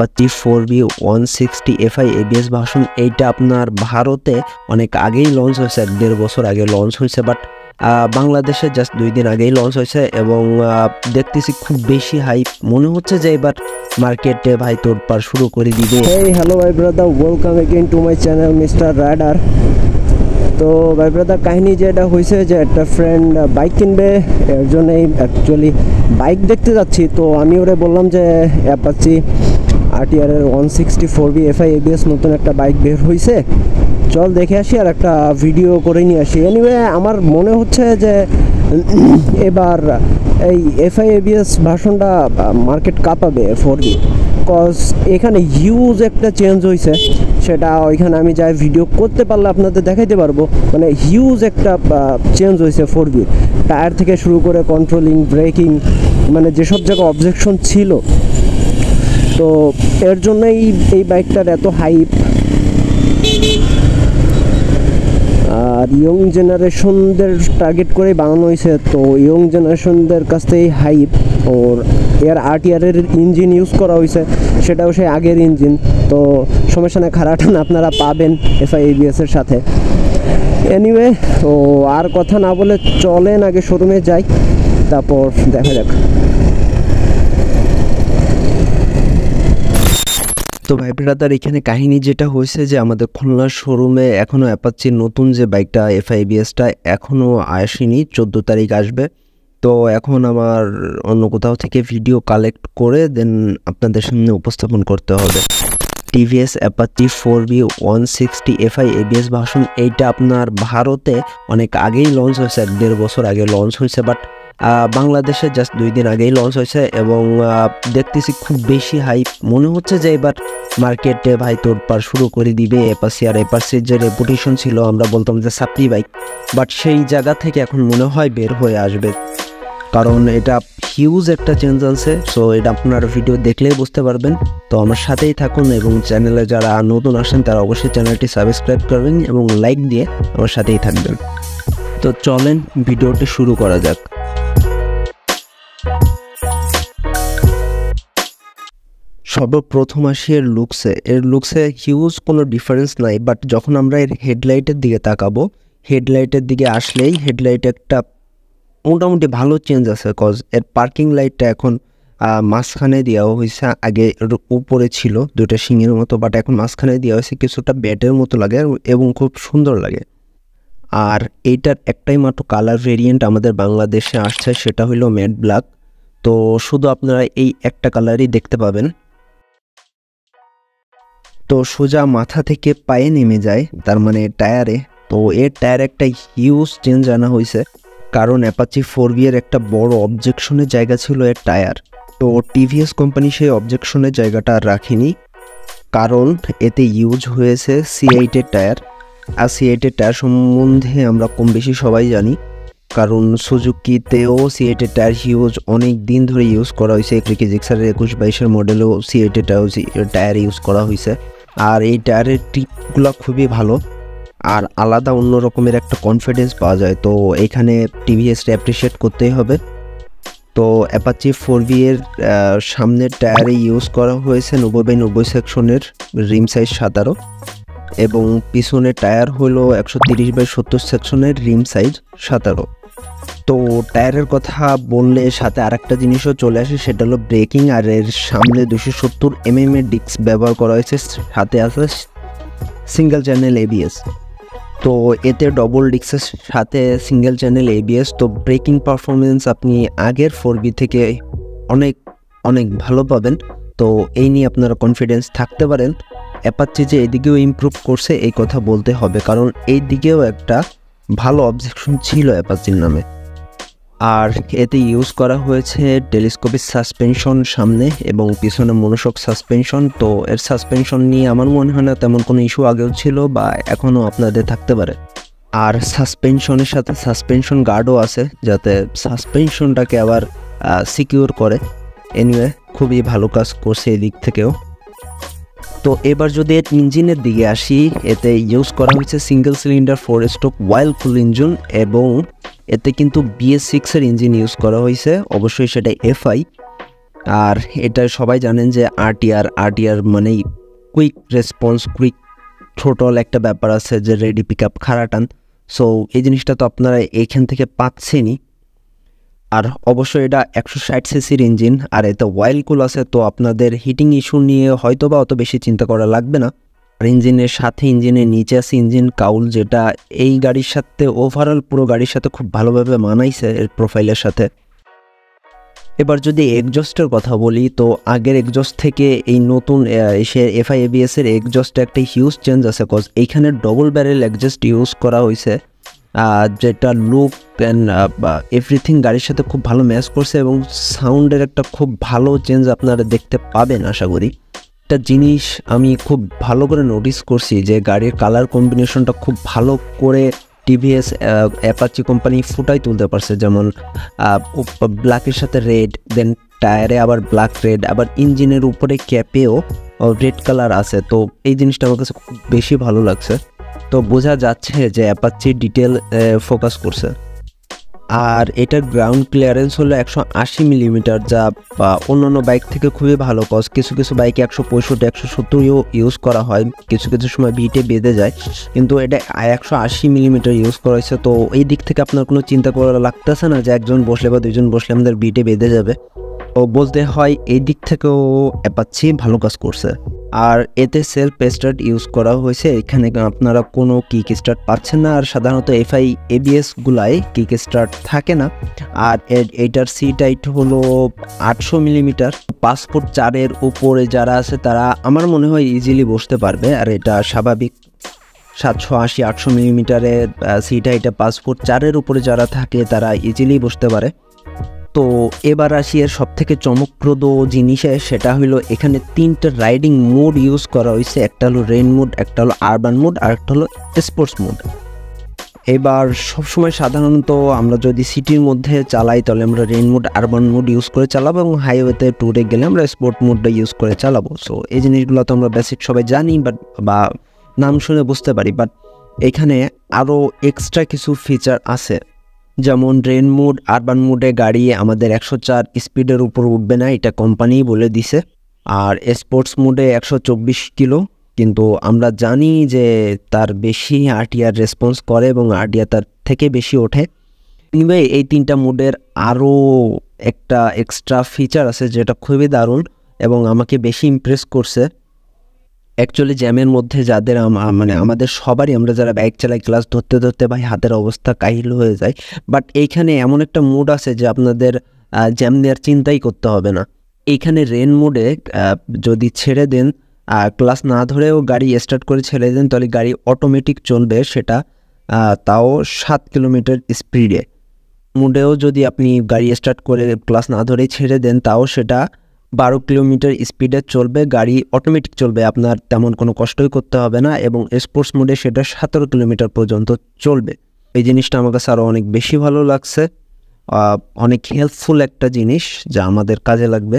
Apache 4V 160 FI ABS version 8 আপনার ভারতে অনেক আগেই লঞ্চ হয়েছে 1.5 বছর আগে লঞ্চ হয়েছে বাট বাংলাদেশে জাস্ট 2 দিন আগেই লঞ্চ হয়েছে এবং দেখতেছি খুব বেশি হাইপ মনে হচ্ছে যে এবার মার্কেটে ভাই তোড়পাড় শুরু করে দিবে এই হ্যালো ভাই brother welcome again to my channel mister radar তো ভাই ব্রাদার কাহিনী যেটা হইছে যে একটা ফ্রেন্ড বাইক কিনবে এর জন্য অ্যাকচুয়ালি বাইক দেখতে যাচ্ছি তো আমি ওরে বললাম যে Apache RTR 160 4V FI ABS নতুন একটা বাইক বের হইছে চল দেখে আসি আর একটা ভিডিও করে নি আসি এনিওয়ে আমার মনে হচ্ছে যে এবার এই FI ABS ভার্সনটা মার্কেট কাঁপাবে 4V cuz এখানে হিউজ একটা চেঞ্জ হইছে সেটা ওইখানে আমি যাই ভিডিও করতে পারলে আপনাদের দেখাইতে পারবো মানে হিউজ একটা চেঞ্জ হইছে 4V টায়ার থেকে শুরু করে কন্ট্রোলিং ব্রেকিং মানে যে সব জায়গা অবজেকশন ছিল তো এর জন্যই এই বাইকটার এত হাইপ আর ইয়ং জেনারেশনদের টার্গেট করে বানানো হয়েছে তো ইয়ং জেনারেশনদের কাছেই হাইপ ওর এর RTR এর ইঞ্জিন ইউজ করা হয়েছে সেটাও সেই আগের ইঞ্জিন তো সমস্যা না খারাটান আপনারা পাবেন FI ABS এর সাথে এনিওয়ে তো আর কথা না বলে চলেন আগে শোরুমে যাই তারপর দেখা যাক তো ভাই ব্রাদার এখানে কাহিনী যেটা হইছে যে আমাদের খুলনা শোরুমে এখনো Apache নতুন যে বাইকটা FI ABS টা এখনো আসেনি 14 তারিখ আসবে তো এখন আমার অন্য কোথাও থেকে ভিডিও কালেক্ট করে দেন আপনাদের সামনে উপস্থাপন করতে হবে TVS Apache 4V 160 FI ABS version 8 আপনার ভারতে অনেক আগেই লঞ্চ হয়েছে 1.5 বছর আগে লঞ্চ হয়েছে বাট বাংলাদেশে জাস্ট 2 দিন আগেই লঞ্চ হয়েছে এবং দেখতেছি খুব বেশি হাইপ মনে হচ্ছে যে এবার মার্কেটে ভাই তোড়পাড় শুরু করে দিবে Apache আর Apache এর যে রেপুটেশন ছিল আমরা বলতাম যে সাপ্লি বাইক বাট সেই জায়গা থেকে এখন মনে হয় বের হয়ে আসবে কারণ এটা হিউজ একটা চেঞ্জ আছে সো এটা আপনারা ভিডিও দেখলেই বুঝতে পারবেন তো আমার সাথেই থাকুন এবং চ্যানেলে যারা নতুন আসেন তারা অবশ্যই চ্যানেলটি সাবস্ক্রাইব করবেন এবং লাইক দিয়ে আমার সাথেই থাকবেন তো চলেন ভিডিওটি শুরু করা যাক সর্বপ্রথম আসি এর লুকসে হিউজ কোনো ডিফারেন্স নাই বাট যখন আমরা এর হেডলাইটের দিকে তাকাবো হেডলাইটের দিকে আসলেই হেডলাইট একটা মোটামুটি ভালো চেঞ্জ আছে কজ এর পার্কিং লাইটটা এখন মাঝখানে দেওয়া হয়েছে আগে উপরে ছিল দুটো শিঙের মতো বাট এখন মাঝখানে দেওয়া হয়েছে কিছুটা ব্যাটের মতো লাগে এবং খুব সুন্দর লাগে আর এইটার একটাই মাত্র কালার ভেরিয়েন্ট আমাদের বাংলাদেশে আসছে সেটা হলো ম্যাট ব্ল্যাক তো শুধু আপনারা এই একটা কালারই দেখতে পাবেন তো সোজা মাথা থেকে পায়ে নেমে যায় তার মানে টায়ারে তো এর টায়ার একটা হিউজ চেঞ্জ আনা হয়েছে কারণ Apache 4V এর একটা বড় অবজেকশনের জায়গা ছিল এর টায়ার তো TVS কোম্পানি সেই অবজেকশনের জায়গাটা রাখেনি কারণ এতে ইউজ হয়েছে C8 এর টায়ার আর C8 এর টায়ার সম্বন্ধে আমরা কম বেশি সবাই জানি কারণ সুজুকিতেও C8 এর টায়ার হিউজ অনেক দিন ধরে ইউজ করা হয়েছে একটি জিক্সারের 21-22 এর মডেলেও C8 এর টায়ার ইউজ করা হয়েছে আর এই টায়ারের টিপগুলো খুবই ভালো আর আলাদা অন্য রকমের একটা কনফিডেন্স পাওয়া যায় তো এখানে TVS রে অ্যাপ্রিশিয়েট করতেই হবে তো Apache 4V এর সামনের টায়ারে ইউজ করা হয়েছে 90/90 সেকশনের রিম সাইজ 17 এবং পিছনের টায়ার হলো 130/70 সেকশনের রিম সাইজ 17 তো টায়ারের কথা বললে সাথে আরেকটা জিনিসও চলে আসে সেটা হলো ব্রেকিং আর এর সামনে 270 mm এর ডিস্ক ব্যবহার করা হয়েছে সাথে আছে সিঙ্গেল চ্যানেল ABS তো এতে ডবল ডিস্কের সাথে সিঙ্গেল চ্যানেল ABS তো ব্রেকিং পারফরম্যান্স আপনি আগের 4V থেকে অনেক ভালো পাবেন তো এই নিয়ে আপনারা কনফিডেন্স থাকতে পারেন Apache যে এদিকেও ইমপ্রুভ করছে এই কথা বলতে হবে কারণ এই দিকেও একটা ভালো অবজেকশন ছিল Apache নামে আর এতে ইউজ করা হয়েছে টেলিস্কোপিক সাসপেনশন সামনে এবং পিছনে মনোশক সাসপেনশন তো এর সাসপেনশন নিয়ে আমার মনে হয় না তেমন কোনো ইস্যু আগেও ছিল বা এখনও আপনাদের থাকতে পারে আর সাসপেনশনের সাথে সাসপেনশন গার্ডও আছে যাতে সাসপেনশনটাকে আবার সিকিউর করে এনিওয়ে খুবই ভালো কাজ করছে এদিক থেকেও তো এবার যদি এর ইঞ্জিনের দিকে আসি এতে ইউজ করা হয়েছে সিঙ্গেল সিলিন্ডার 4-স্ট্রোক ওয়াইল কুল ইঞ্জিন এবং এতে কিন্তু BS6 এর ইঞ্জিন ইউজ করা হয়েছে অবশ্যই সেটা FI আর এটা সবাই জানেন যে RTR মানে কুইক রেসপন্স কুইক থ্রোটল একটা ব্যাপার আছে যে রেডি পিকআপ খাড়াটান সো এই জিনিসটা তো আপনারা এইখান থেকে পাচ্ছেনই আর অবশ্যই এটা 160 সিসির ইঞ্জিন আর এটা ওয়াইল কুল আছে তো আপনাদের হিটিং ইস্যু নিয়ে হয়তোবা অত বেশি চিন্তা করা লাগবে না আর ইঞ্জিনের সাথে ইঞ্জিনের নিচে আছে ইঞ্জিন কাউল যেটা এই গাড়ির সাথে ওভারঅল পুরো গাড়ির সাথে খুব ভালোভাবে মানাইছে এর প্রোফাইলের সাথে এবার যদি এক্সজস্টের কথা বলি তো আগের এক্সজস্ট থেকে এই নতুন এসে FI ABS এর এক্সজস্টে একটা হিউজ চেঞ্জ আছে কজ এইখানে ডবল ব্যারেল এক্সজস্ট ইউজ করা হয়েছে যেটা লুক অ্যান্ড এভরিথিং গাড়ির সাথে খুব ভালো ম্যাচ করছে এবং সাউন্ডের একটা খুব ভালো চেঞ্জ আপনারা দেখতে পাবেন আশা করি একটা জিনিস আমি খুব ভালো করে নোটিস করছি যে গাড়ির কালার কম্বিনেশনটা খুব ভালো করে TVS Apache কোম্পানি ফুটাই তুলতে পারছে যেমন ব্ল্যাকের সাথে রেড দেন টায়ারে আবার ব্ল্যাক রেড আবার ইঞ্জিনের উপরে ক্যাপেও রেড কালার আছে তো এই জিনিসটা আমার কাছে খুব বেশি ভালো লাগছে তো বোঝা যাচ্ছে যে অ্যাপাচি ডিটেল ফোকাস করছে আর এটার গ্রাউন্ড ক্লিয়ারেন্স হলো 180 মিলিমিটার যা অন্যান্য বাইক থেকে খুবই ভালো কজ কিছু কিছু বাইকে 165-170ও ইউজ করা হয় কিছু কিছু সময় বিটে বেঁধে যায় কিন্তু এটা 180 মিলিমিটার ইউজ করা হয়েছে তো এই দিক থেকে আপনার কোনো চিন্তা করা লাগতেছে না যে একজন বসলে বা দুজন বসলে আমাদের বিটে বেঁধে যাবে ও বলতে হয় এই দিক থেকেও অ্যাপাচি ভালো কাজ করছে আর এতে সেলফ স্টার্ট ইউজ করা হয়েছে এখানে আপনারা কোনো কিক স্টার্ট পাচ্ছেন না আর সাধারণত FI ABS গুলায় কিক স্টার্ট থাকে না আর এটার সিট হাইট হলো 800 মিলিমিটার 5'4" উপরে যারা আছে তারা আমার মনে হয় ইজিলি বসতে পারবে আর এটা স্বাভাবিক 780-800 মিলিমিটারের সিট হাইটে 5'4" উপরে যারা থাকে তারা ইজিলি বসতে পারে তো এবার আসি এর সবথেকে চমকপ্রদ জিনিসে সেটা হলো এখানে তিনটা রাইডিং মোড ইউজ করা হয়েছে একটা হলো রেইন মোড একটা হলো আরবান মোড আর একটা হলো স্পোর্টস মোড এবার সবসময় সাধারণত আমরা যদি সিটির মধ্যে চালাই তাহলে আমরা rain mode urban mode use করে চালাবো এবং হাইওয়েতে ট্যুরে গেলে আমরা স্পোর্ট মোডটা ইউজ করে চালাবো সো এই জিনিসগুলো তো আমরা বেসিক সবাই জানি বাট বা নাম শুনে বুঝতে পারি বাট এখানে আরও এক্সট্রা কিছু ফিচার আছে যেমন রেইন মোড আরবান মোডে গাড়ি আমাদের 104 স্পিডের উপর উঠবে না এটা কোম্পানি বলে দিছে আর স্পোর্টস মোডে 124 কিলো কিন্তু আমরা জানি যে তার বেশি RTR রেসপন্স করে এবং RTR তার থেকে বেশি ওঠে এনিওয়ে এই তিনটা মোডের আরও একটা এক্সট্রা ফিচার আছে যেটা খুবই দারুণ এবং আমাকে বেশি ইমপ্রেস করছে অ্যাকচুয়ালি জ্যামের মধ্যে যাদের মানে আমাদের সবারই আমরা যারা বাইক চালাই ক্লাস ধরতে ধরতে ভাই হাতের অবস্থা কাহিল হয়ে যায় বাট এইখানে এমন একটা মোড আছে যে আপনাদের জ্যাম নেওয়ার চিন্তাই করতে হবে না এইখানে রেইন মোডে যদি ছেড়ে দেন ক্লাস না ধরেও গাড়ি স্টার্ট করে ছেড়ে দেন তাহলে গাড়ি অটোমেটিক চলবে সেটা তাও 7 কিলোমিটার স্পিডে মোডেও যদি আপনি গাড়ি স্টার্ট করে ক্লাস না ধরেই ছেড়ে দেন তাও সেটা 12 কিলোমিটার স্পিডে চলবে গাড়ি অটোমেটিক চলবে আপনার তেমন কোনো কষ্টই করতে হবে না এবং স্পোর্টস মোডে সেটা 17 কিলোমিটার পর্যন্ত চলবে এই জিনিসটা আমার কাছে আরও অনেক বেশি ভালো লাগছে অনেক হেল্পফুল একটা জিনিস যা আমাদের কাজে লাগবে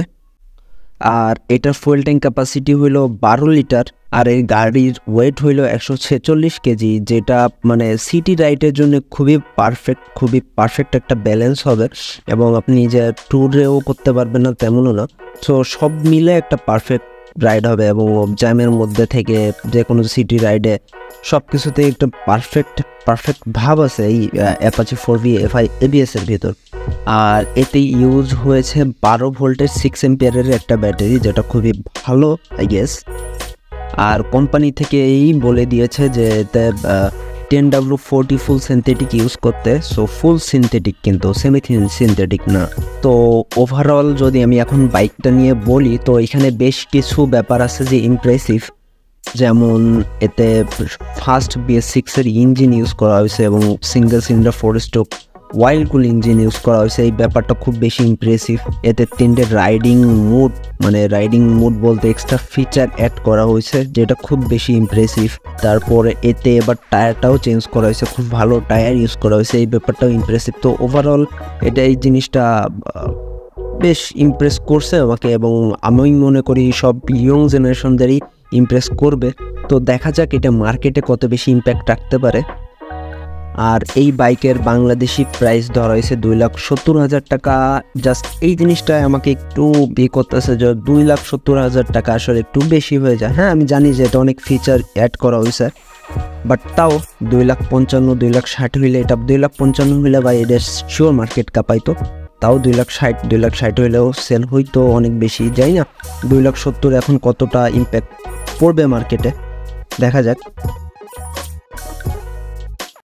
আর এটার ফুয়েল ট্যাঙ্ক ক্যাপাসিটি হলো 12 লিটার আর এই গাড়ির ওয়েট হলো 146 কেজি যেটা মানে সিটি রাইডের জন্য খুবই পারফেক্ট একটা ব্যালেন্স হবে এবং আপনি যে ট্যুরেও করতে পারবেন না তেমনও না সো সব মিলে একটা পারফেক্ট রাইড হবে এবং জ্যামের মধ্যে থেকে যে কোনো সিটি রাইডে সব কিছুতেই একটা পারফেক্ট ভাব আছে এই অ্যাপাচি 4V FI ABS এর ভিতর আর এতে ইউজ হয়েছে 12 ভোল্টের 6 অ্যাম্পিয়ারের একটা ব্যাটারি যেটা খুবই ভালো আই গেস আর কোম্পানি থেকে এই বলে দিয়েছে যে এতে 10W40 ফুল সিনথেটিক ইউজ করতে সো ফুল সিনথেটিক কিন্তু সেমি সিনথেটিক না তো ওভারঅল যদি আমি এখন বাইকটা নিয়ে বলি তো এখানে বেশ কিছু ব্যাপার আছে যে ইমপ্রেসিভ যেমন এতে ফার্স্ট BS6 এর ইঞ্জিন ইউজ করা হয়েছে এবং single cylinder 4 stroke oil cool engine use করা হয়েছে এই ব্যাপারটা খুব বেশি ইমপ্রেসিভ এতে 3টে রাইডিং মোড মানে রাইডিং মোড বলতে এক্সট্রা ফিচার অ্যাড করা হয়েছে যেটা খুব বেশি ইমপ্রেসিভ তারপরে এতে এবার টায়ারটাও চেঞ্জ করা হয়েছে খুব ভালো টায়ার ইউজ করা হয়েছে এই ব্যাপারটাও ইমপ্রেসিভ তো ওভারঅল এটা এই জিনিসটা বেশ ইমপ্রেস করছে আমাকে এবং আমি মনে করি সব ইয়ং জেনারেশনদেরই ইমপ্রেস করবে তো দেখা যাক এটা মার্কেটে কত বেশি ইম্প্যাক্ট রাখতে পারে আর এই বাইকের বাংলাদেশি প্রাইস ধরা হয়েছে 2,70,000 টাকা। জাস্ট এই জিনিসটা আমাকে একটু বে করতেছে যে 2,70,000 টাকা আসলে একটু বেশি হয়ে যায়। হ্যাঁ, আমি জানি যে এটা অনেক ফিচার অ্যাড করা হয়েছে, বাট তাও 2,55,000 2,60,000 হইলে এটা 2,55,000 হইলে বা এটা শিওর মার্কেট কাঁপাইতো। তাও 2,60,000 হইলেও সেল হইতো অনেক বেশি, যাই না 2,70,000 এখন কতটা ইম্প্যাক্ট পড়বে মার্কেটে দেখা যাক।